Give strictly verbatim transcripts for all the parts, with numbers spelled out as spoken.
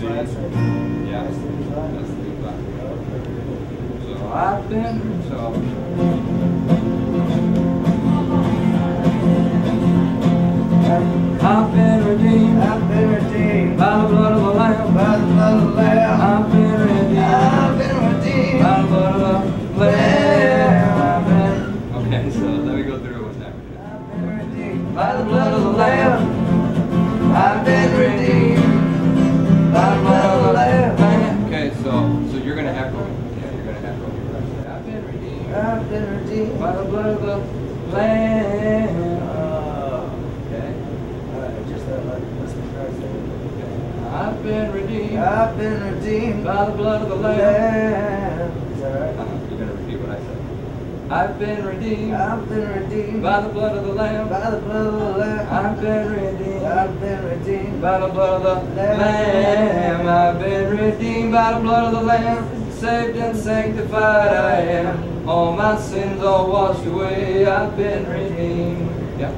see. Yeah, that's the black. So I think so. I've been redeemed. I've been redeemed by the blood of the Lamb. By the blood of the Lamb. I've been redeemed. I've been redeemed by the blood of the Lamb. Okay, so let me go through it one time. I've been redeemed by the blood of the Lamb. I've been redeemed by the blood of the Lamb. Okay, so so you're gonna echo. Yeah, you're gonna echo your rest. I've been redeemed. I've been redeemed by the blood of the Lamb. Uh, okay. Uh, just that like that's what Christ said. I've been redeemed. I've been redeemed by the blood of the Lamb. Is that right? Uh-huh. You're gonna repeat what I said. I've been redeemed. I've been redeemed by the blood of the Lamb. By the blood of the Lamb. I've been redeemed. I've been redeemed by the blood of the Lamb. I've been redeemed by the blood of the Lamb. Saved and sanctified I am. All my sins are washed away. I've been redeemed. Yeah.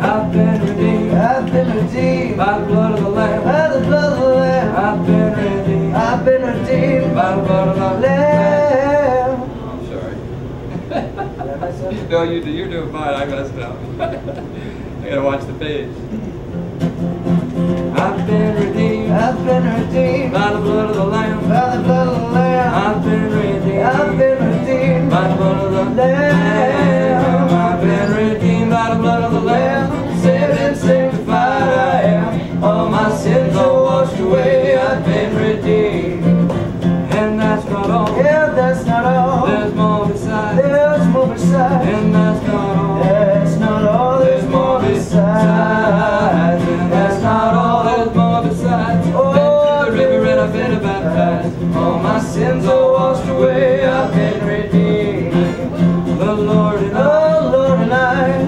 I've been redeemed. I've been redeemed by the blood of the Lamb. By the blood of the Lamb. I've been redeemed. I've been redeemed by the blood of the Lamb. I'm sorry. No, you, you're doing fine. I messed up. I gotta watch the page. I've been redeemed. I've been redeemed by the blood of the Lamb. By the blood of the Lamb. I've been redeemed. I've been redeemed by the blood of the Lamb. I've been redeemed by the blood of the Lamb. Saved and sanctified I am. All my sins are washed away. I've been redeemed. And that's not all. That's not all. There's more besides. And that's not all. There's more besides. Oh, been to the river and I've been baptized. All my sins are washed away. I've been redeemed. The Lord and I, oh, Lord and I,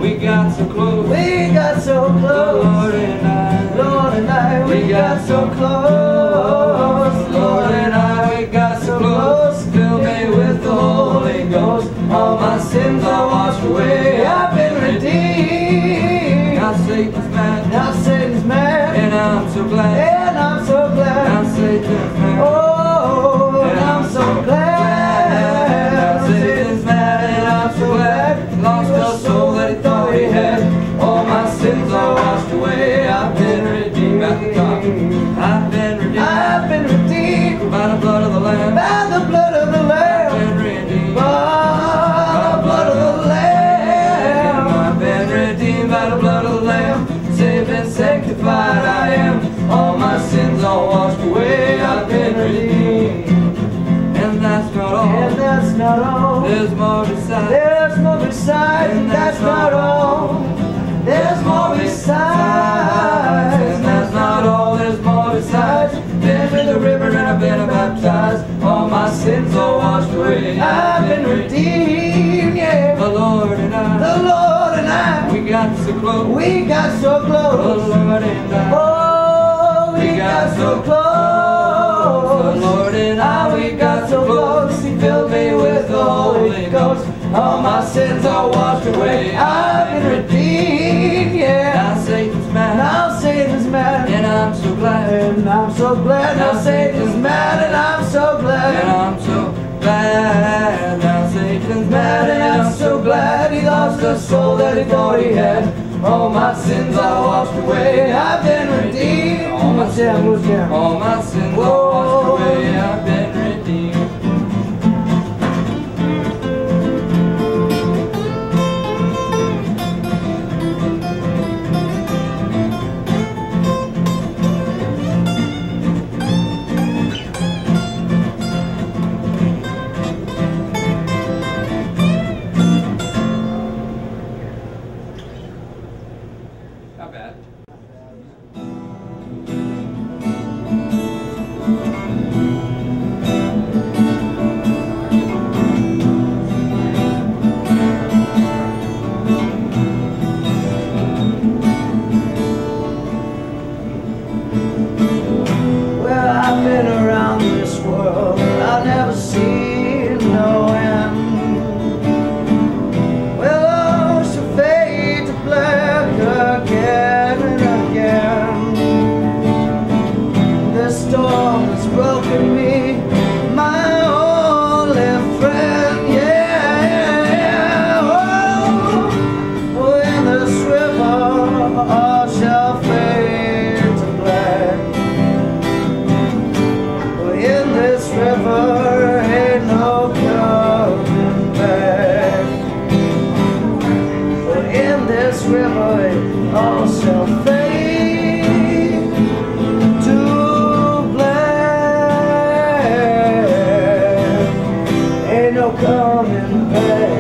we got so close. We got so close. The Lord and I, Lord and I, we got so close. Lord and I, we got so close. Fill me with the Holy Ghost. All my sins are washed away. I've been redeemed. Now Satan's mad. Now Satan's mad. And I'm so glad. And I'm so glad. Now Satan's mad. Oh, and I'm so glad. Now Satan's mad. And I'm so glad. Lost the soul that he thought he had. All my sins are washed away. I've been redeemed. At the top. I've been redeemed. I've been redeemed by the blood of the Lamb. By the blood of the Lamb. I've been redeemed. By the blood of the Lamb, saved and sanctified I am. All my sins are washed away. I've been redeemed. And that's not all. And that's not all. There's more besides. There's more besides. And that's not all. There's more besides. And that's not all. There's more besides. Been in the river and I've been baptized. All my sins are washed away. I've been redeemed. Yeah. The Lord and I. The Lord. We got so close. We got so close. The Lord and I. Oh, we, we got, got so close. The Lord and I. We got so close. He filled me with the Holy Ghost. All my sins are washed away. I've been redeemed. Yeah. Now Satan's mad. Now Satan's mad. And I'm so glad. And I'm so glad. Now Satan's mad. And I'm so glad. And I'm so glad. Now Satan's mad. And I'm so glad. He lost the soul that he thought he had. All my sins are washed away. I've been redeemed. All my sins, all my sins are washed away. I've been redeemed. Thank you. coming back.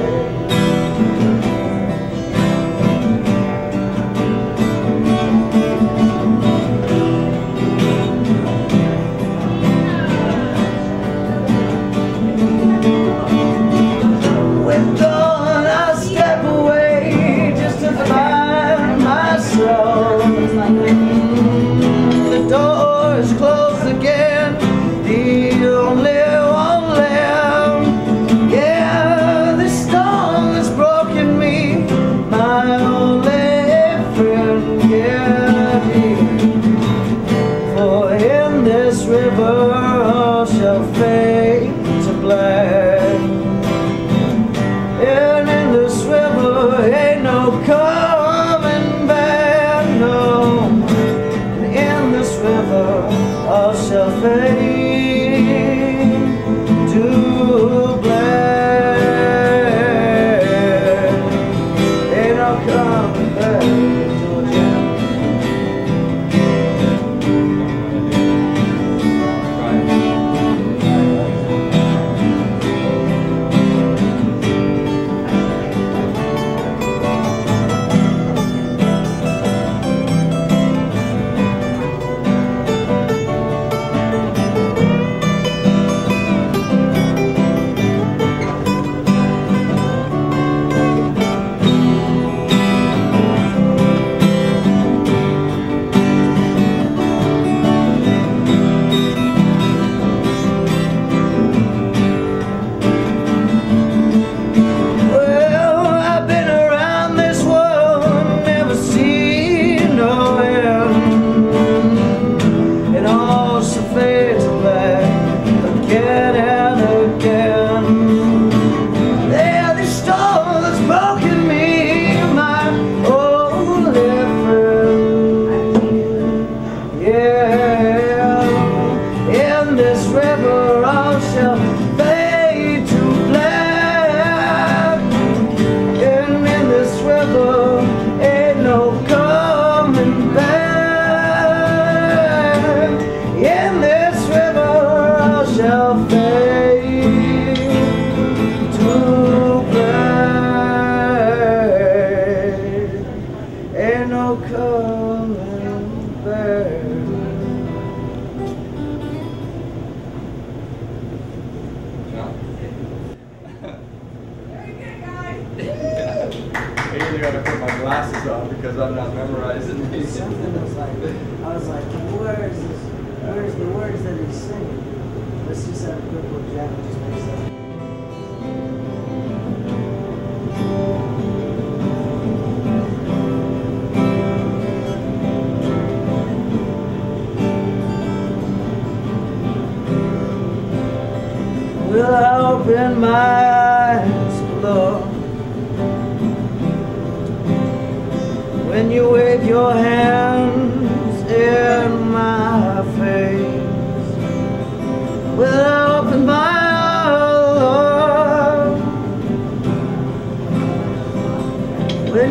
Doing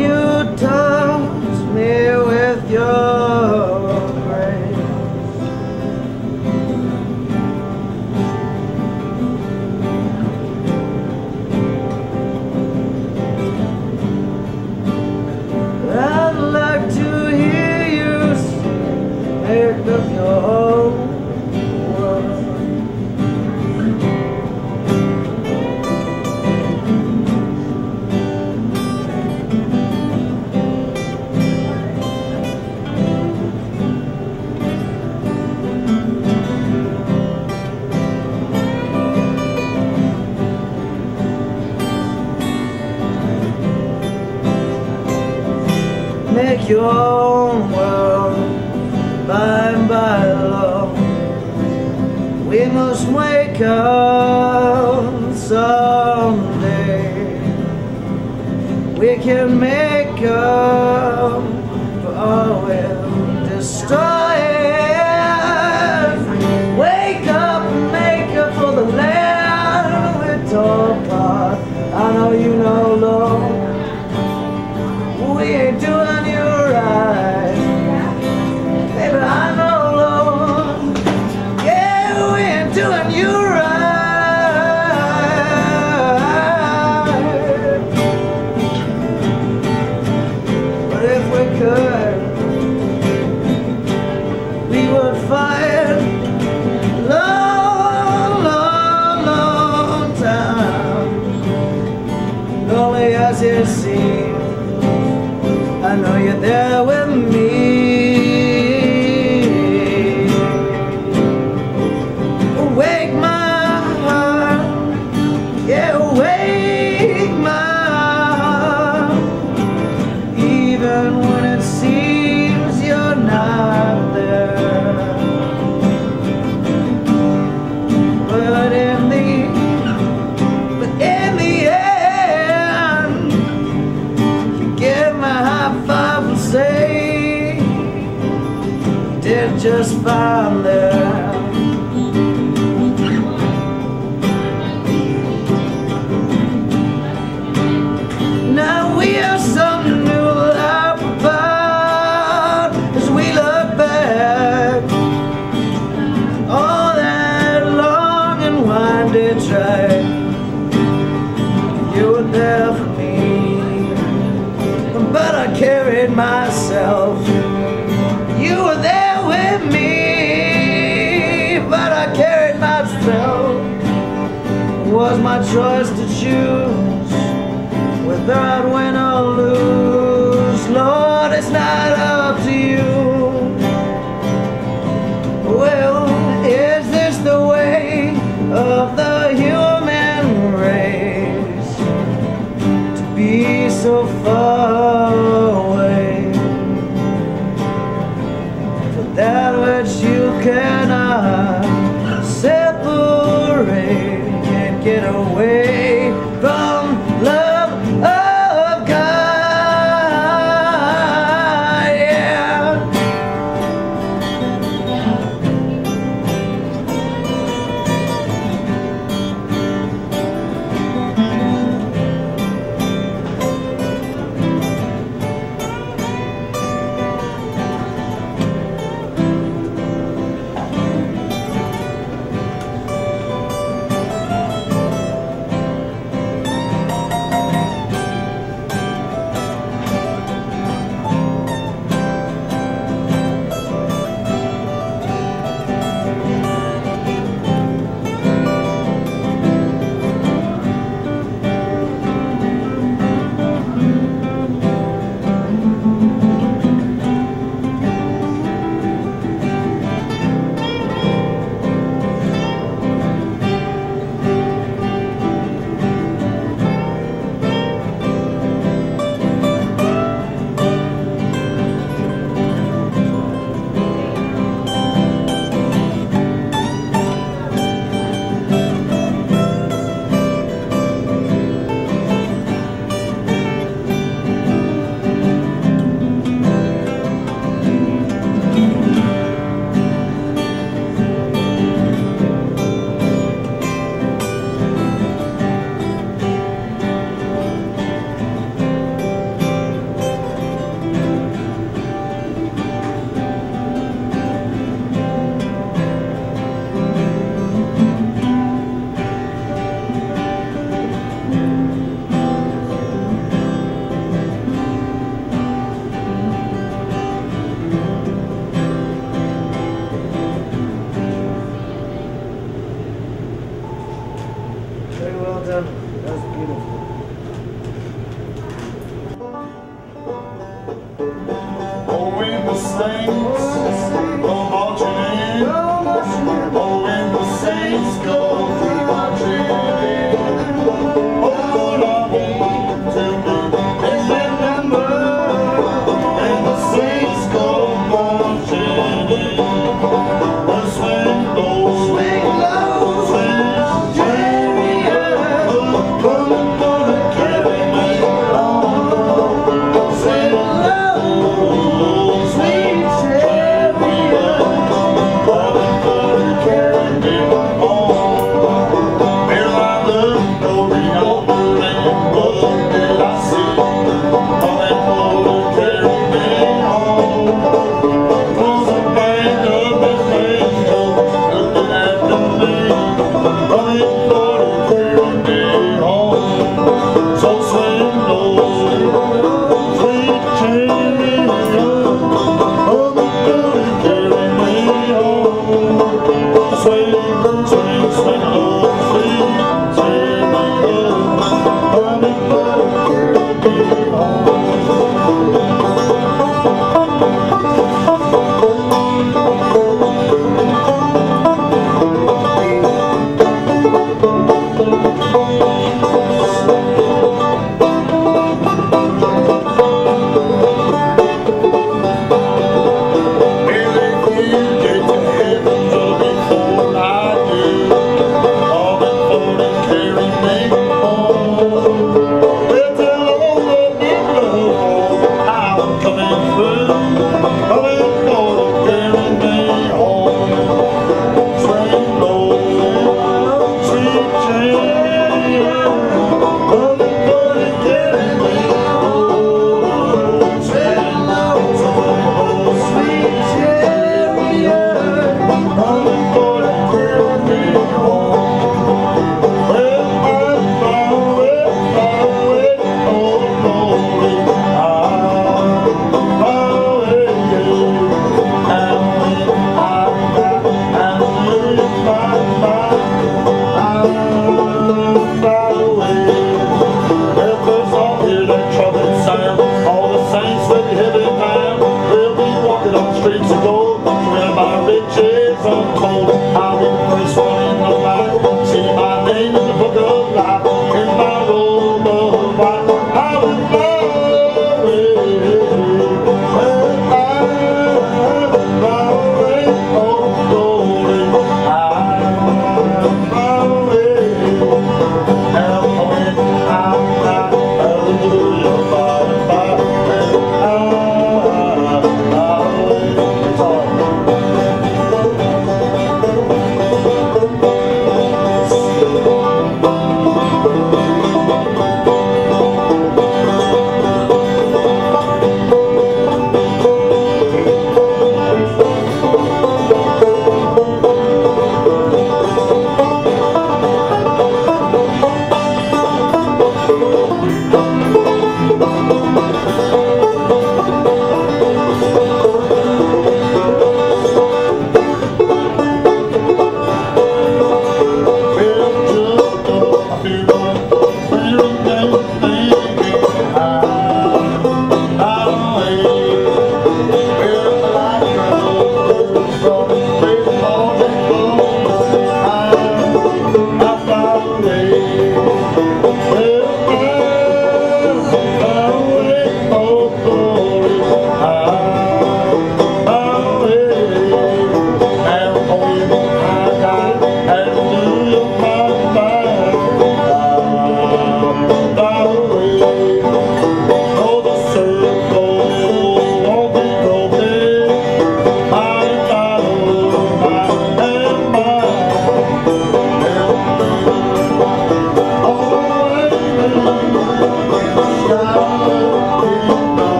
you right. to see. I know you're there with me. Awake my heart, yeah, awake my heart, even when it seems you're not there. But in the, but in the end, you give my high five and say, you did just fine there. Now we have something to laugh about as we look back. All that long and winding track, you were there for me, but I carried myself. You were there with me, but I carried myself. It was my choice to choose whether I'd win or lose. Lord, it's not up to you. Well, is this the way of the human race, to be so far away from that which you cannot separate? You can't get away from love of God, yeah. Very well done. That was beautiful. Oh, in the saints go marching in. Oh, in the saints go marching in. Oh, love to me and remember. And the saints go marching in. The swing low, swing low, swing low. Thank you.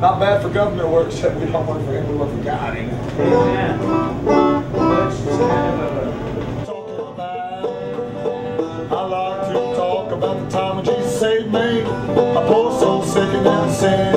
Not bad for government work, except we don't work for him, we work for God, ain't it? Yeah. That's just kind of a... Talking about, I like to talk about the time when Jesus saved me. My poor soul sick and now sad.